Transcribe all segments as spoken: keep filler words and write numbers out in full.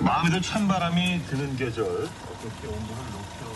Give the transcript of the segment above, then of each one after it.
마음에도 찬바람이 드는 계절, 어떻게 온도를 높여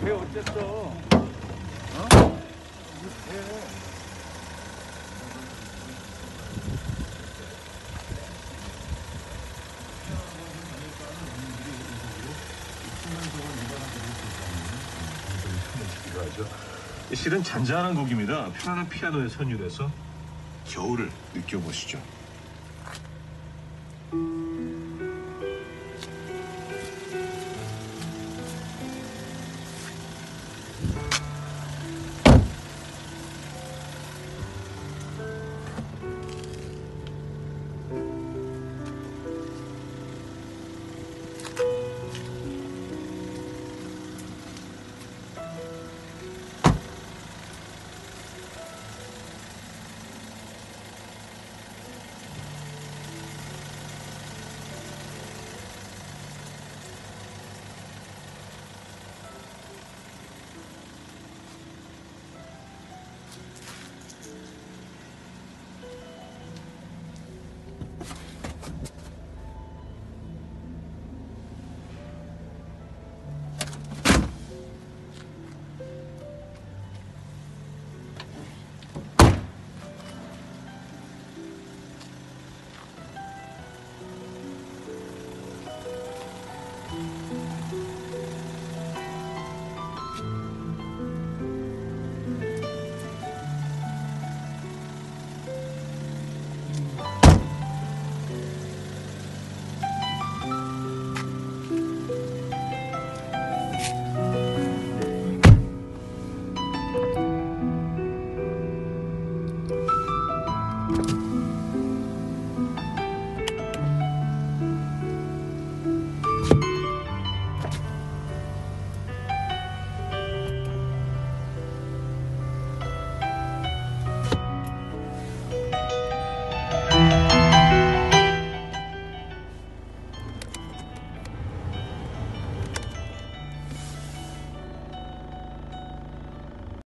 왜 어쨌어? 어? 왜? 실은 잔잔한 곡입니다. 편안한 피아노에 선율해서 겨울을 느껴보시죠.